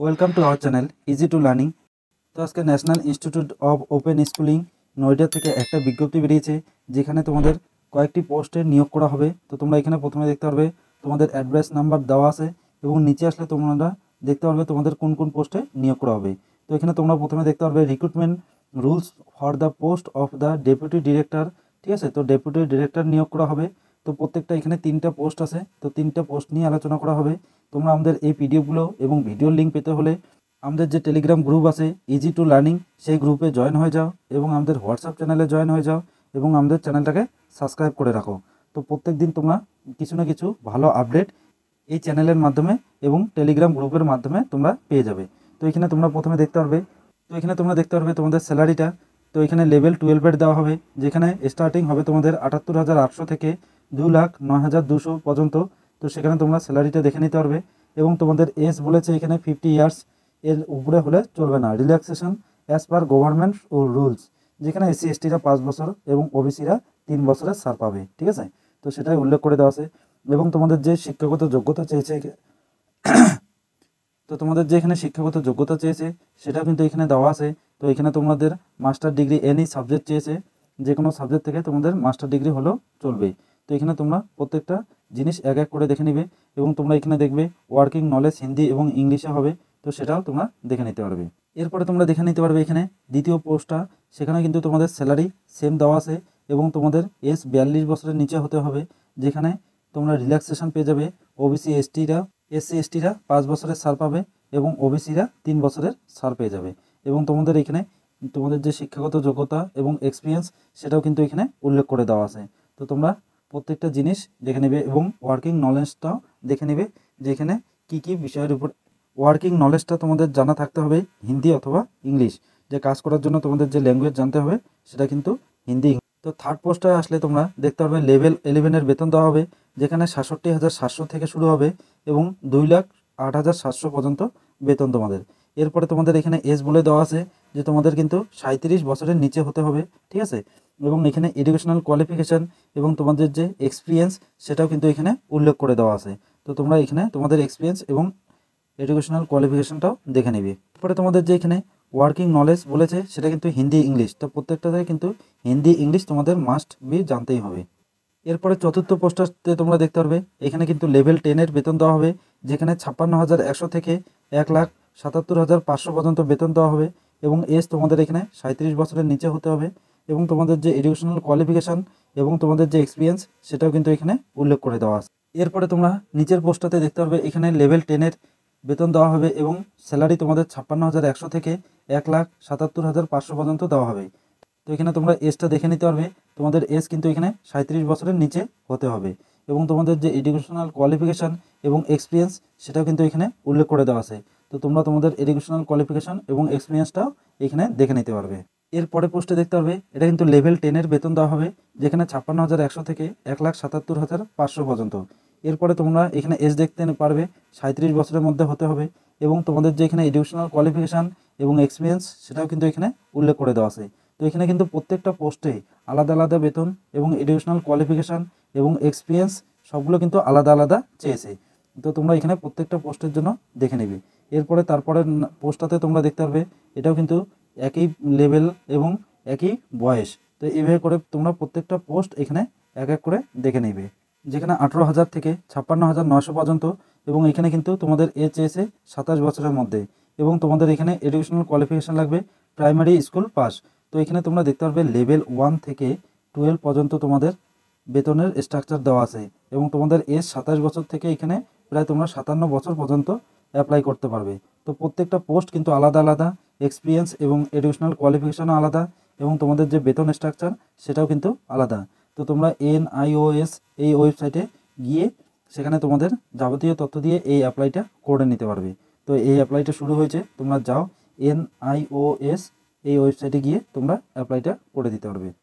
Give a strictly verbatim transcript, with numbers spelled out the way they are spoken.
Welcome to our channel easy to learning. तो आज के national institute of open schooling Noida থেকে একটা বিজ্ঞপ্তি বেরিয়েছে, যেখানে তোমাদের কয়েকটি পোস্টে নিয়োগ করা হবে। তো তোমরা এখানে প্রথমে দেখতে পারবে তোমাদের অ্যাড্রেস নাম্বার দেওয়া আছে, এবং নিচে আসলে তোমরা দেখতে পারবে তোমাদের কোন কোন পোস্টে নিয়োগ করা হবে। তো এখানে তোমরা প্রথমে দেখতে পারবে recruitment rules for the post of the deputy director. ঠিক আছে, তো ডেপুটি ডিরেক্টর নিয়োগ করা হবে। তো প্রত্যেকটা এখানে তিনটা পোস্ট আছে, তো তিনটা পোস্ট নিয়ে আলোচনা করা হবে। তোমরা আমাদের এই পিডিএফগুলো এবং ভিডিওর লিঙ্ক পেতে হলে আমাদের যে টেলিগ্রাম গ্রুপ আছে ইজি টু লার্নিং, সেই গ্রুপে জয়েন হয়ে যাও এবং আমাদের হোয়াটসঅ্যাপ চ্যানেলে জয়েন হয়ে যাও এবং আমাদের চ্যানেলটাকে সাবস্ক্রাইব করে রাখো। তো প্রত্যেক দিন তোমরা কিছু না কিছু ভালো আপডেট এই চ্যানেলের মাধ্যমে এবং টেলিগ্রাম গ্রুপের মাধ্যমে তোমরা পেয়ে যাবে। তো এখানে তোমরা প্রথমে দেখতে পারবে তো এখানে তোমরা দেখতে পারবে তোমাদের স্যালারিটা। তো এখানে লেভেল টুয়েলভের দেওয়া হবে, যেখানে স্টার্টিং হবে তোমাদের আটাত্তর হাজার আটশো থেকে দু লাখ নয় হাজার দুশো পর্যন্ত। তো সেখানে তোমরা স্যালারিটা দেখে নিতে পারবে, এবং তোমাদের এজ বলেছে এখানে ফিফটি ইয়ার্স এর উপরে হলে চলবে না। রিল্যাক্সেশন অ্যাজ পার গভর্নমেন্ট ও রুলস, যেখানে এসসি এসটিরা পাঁচ বছর এবং ওবিসিরা তিন বছরের ছাড় পাবে। ঠিক আছে, তো সেটাই উল্লেখ করে দেওয়া আছে। এবং তোমাদের যে শিক্ষাগত যোগ্যতা চেয়েছে তো তোমাদের যে এখানে শিক্ষাগত যোগ্যতা চেয়েছে সেটা কিন্তু এখানে দেওয়া আছে। তো এখানে তোমাদের মাস্টার ডিগ্রি এনি সাবজেক্ট চেয়েছে, যে কোনো সাবজেক্ট থেকে তোমাদের মাস্টার ডিগ্রি হলেও চলবে। তো এখানে তোমরা প্রত্যেকটা জিনিস এক এক করে দেখে নেবে, এবং তোমরা এখানে দেখবে ওয়ার্কিং নলেজ হিন্দি এবং ইংলিশে হবে। তো সেটাও তোমরা দেখে নিতে পারবে। এরপরে তোমরা দেখে নিতে পারবে এখানে দ্বিতীয় পোস্টটা, সেখানে কিন্তু তোমাদের স্যালারি সেম দেওয়া আছে, এবং তোমাদের এজ বিয়াল্লিশ বছরের নিচে হতে হবে, যেখানে তোমরা রিল্যাক্সেশন পেয়ে যাবে। ওবিসি এসটিরা এসসি এসটিরা পাঁচ বছরের ছাড় পাবে এবং ওবিসিরা তিন বছরের ছাড় পেয়ে যাবে। এবং তোমাদের এখানে তোমাদের যে শিক্ষাগত যোগ্যতা এবং এক্সপিরিয়েন্স সেটাও কিন্তু এখানে উল্লেখ করে দেওয়া আছে। তো তোমরা প্রত্যেকটা জিনিস দেখে নেবে, এবং ওয়ার্কিং নলেজটাও দেখে নেবে, যেখানে কি কি বিষয়ের উপর ওয়ার্কিং নলেজটা তোমাদের জানা থাকতে হবে হিন্দি অথবা ইংলিশ। যে কাজ করার জন্য তোমাদের যে ল্যাঙ্গুয়েজ জানতে হবে সেটা কিন্তু হিন্দি। তো থার্ড পোস্টে আসলে তোমরা দেখতে পারবে লেভেল ইলেভেনের বেতন দেওয়া হবে, যেখানে সাতষট্টি হাজার সাতশো থেকে শুরু হবে এবং দুই লাখ আট হাজার সাতশো পর্যন্ত বেতন তোমাদের। এরপরে তোমাদের এখানে এজ বলে দেওয়া আছে যে তোমাদের কিন্তু সাঁত্রিশ বছরের নিচে হতে হবে। ঠিক আছে, এবং এখানে এডুকেশনাল কোয়ালিফিকেশান এবং তোমাদের যে এক্সপিরিয়েন্স সেটাও কিন্তু এখানে উল্লেখ করে দেওয়া আছে। তো তোমরা এখানে তোমাদের এক্সপিরিয়েন্স এবং এডুকেশনাল কোয়ালিফিকেশানটাও দেখে নেবে। এরপরে তোমাদের যে এখানে ওয়ার্কিং নলেজ বলেছে সেটা কিন্তু হিন্দি ইংলিশ। তো প্রত্যেকটাতে কিন্তু হিন্দি ইংলিশ তোমাদের মাস্ট বি জানতেই হবে। এরপরে চতুর্থ পোস্টারতে তোমরা দেখতে পারবে এখানে কিন্তু লেভেল টেনের বেতন দেওয়া হবে, যেখানে ছাপ্পান্ন হাজার একশো থেকে এক লাখ সাতাত্তর হাজার পাঁচশো পর্যন্ত বেতন দেওয়া হবে, এবং এজ তোমাদের এখানে সাঁত্রিশ বছরের নিচে হতে হবে, এবং তোমাদের যে এডুকেশনাল কোয়ালিফিকেশান এবং তোমাদের যে এক্সপিরিয়েন্স সেটাও কিন্তু এখানে উল্লেখ করে দেওয়া আছে। এরপরে তোমরা নিচের পোস্টাতে দেখতে পারবে এখানে লেভেল টেনের বেতন দেওয়া হবে, এবং স্যালারি তোমাদের ছাপ্পান্ন হাজার একশো থেকে এক লাখ সাতাত্তর হাজার পাঁচশো পর্যন্ত দেওয়া হবে। তো এখানে তোমরা এজটা দেখে নিতে পারবে, তোমাদের এজ কিন্তু এখানে সাঁত্রিশ বছরের নিচে হতে হবে, এবং তোমাদের যে এডুকেশনাল কোয়ালিফিকেশান এবং এক্সপিরিয়েন্স সেটাও কিন্তু এখানে উল্লেখ করে দেওয়া আছে। তো তোমরা তোমাদের এডুকেশনাল কোয়ালিফিকেশান এবং এক্সপিরিয়েন্সটাও এখানে দেখে নিতে পারবে। এরপরে পোস্টে দেখতে পারবে এটা কিন্তু লেভেল টেনের বেতন দেওয়া হবে, যেখানে ছাপ্পান্ন হাজার একশো থেকে এক লাখ সাতাত্তর হাজার পাঁচশো পর্যন্ত। এরপরে তোমরা এখানে এজ দেখতে পারবে সাঁত্রিশ বছরের মধ্যে হতে হবে, এবং তোমাদের যে এখানে এডুকেশনাল কোয়ালিফিকেশান এবং এক্সপিরিয়েন্স সেটাও কিন্তু এখানে উল্লেখ করে দেওয়া আছে। তো এখানে কিন্তু প্রত্যেকটা পোস্টে আলাদা আলাদা বেতন এবং এডুকেশনাল কোয়ালিফিকেশান এবং এক্সপিরিয়েন্স সবগুলো কিন্তু আলাদা আলাদা চেয়েছে। তো তোমরা এখানে প্রত্যেকটা পোস্টের জন্য দেখে নেবে। এরপরে তারপরে পোস্টটাতে তোমরা দেখতে পারবে এটাও কিন্তু একই লেভেল এবং একই বয়স। তো এইভাবে করে তোমরা প্রত্যেকটা পোস্ট এখানে এক এক করে দেখে নেবে, যেখানে আঠেরো হাজার থেকে ছাপ্পান্ন হাজার নশো পর্যন্ত, এবং এখানে কিন্তু তোমাদের এ চেয়েছে সাতাশ বছরের মধ্যে, এবং তোমাদের এখানে এডুকেশনাল কোয়ালিফিকেশান লাগবে প্রাইমারি স্কুল পাস। তো এখানে তোমরা দেখতে পারবে লেভেল ওয়ান থেকে টুয়েলভ পর্যন্ত তোমাদের বেতনের স্ট্রাকচার দেওয়া আছে, এবং তোমাদের এজ সাতাশ বছর থেকে এখানে প্রায় তোমরা সাতান্ন বছর পর্যন্ত অ্যাপ্লাই করতে পারবে। তো প্রত্যেকটা পোস্ট কিন্তু আলাদা আলাদা, এক্সপিরিয়েন্স এবং এডুকেশনাল কোয়ালিফিকেশানও আলাদা, এবং তোমাদের যে বেতন স্ট্রাকচার সেটাও কিন্তু আলাদা। তো তোমরা এন আইওএস এই ওয়েবসাইটে গিয়ে সেখানে তোমাদের যাবতীয় তথ্য দিয়ে এই অ্যাপ্লাইটা করে নিতে পারবে। তো এই অ্যাপ্লাইটা শুরু হয়েছে, তোমরা যাও এন আইওএস এই ওয়েবসাইটে গিয়ে তোমরা অ্যাপ্লাইটা করে দিতে পারবে।